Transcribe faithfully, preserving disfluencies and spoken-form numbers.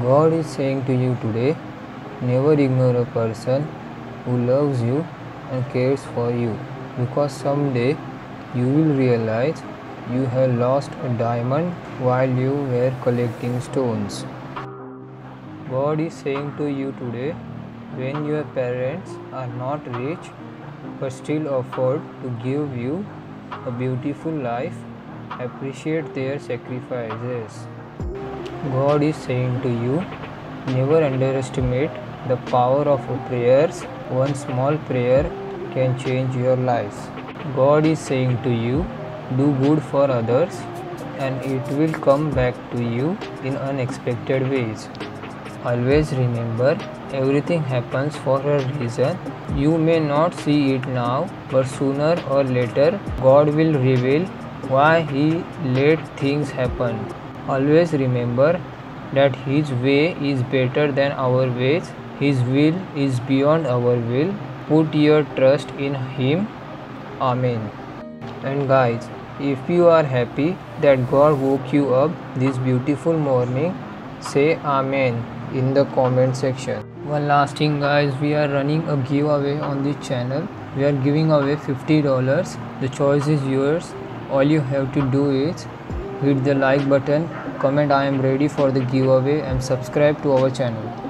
God is saying to you today, never ignore a person who loves you and cares for you, because someday you will realize you have lost a diamond while you were collecting stones. God is saying to you today, when your parents are not rich but still afford to give you a beautiful life, appreciate their sacrifices. God is saying to you, never underestimate the power of prayers. One small prayer can change your lives. God is saying to you, do good for others and it will come back to you in unexpected ways. Always remember, everything happens for a reason. You may not see it now, but sooner or later, God will reveal why He let things happen. Always remember that His way is better than our ways. His will is beyond our will. Put your trust in Him. Amen. And guys, if you are happy that God woke you up this beautiful morning, say Amen in the comment section. One last thing guys, we are running a giveaway on this channel. We are giving away fifty dollars. The choice is yours. All you have to do is hit the like button, comment I am ready for the giveaway and subscribe to our channel.